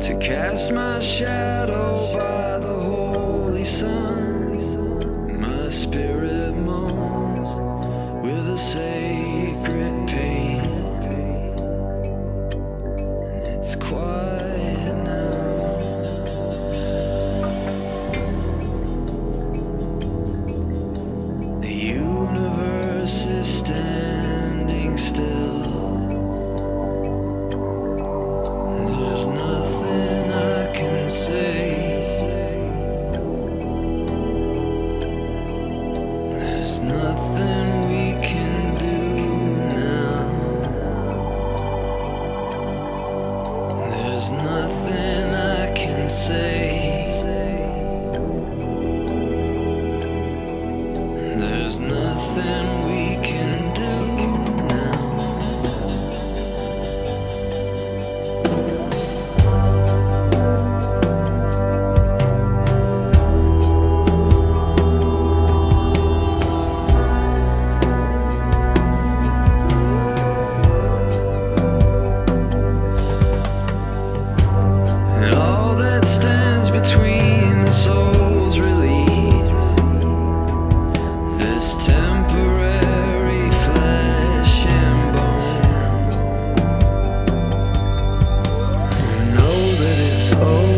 to cast my shadow by the holy sun. My spirit moans with a sacred pain. It's quiet now. The universe is standing still. There's nothing I can say. There's nothing we can do now. There's nothing I can say. There's nothing we can do. Oh.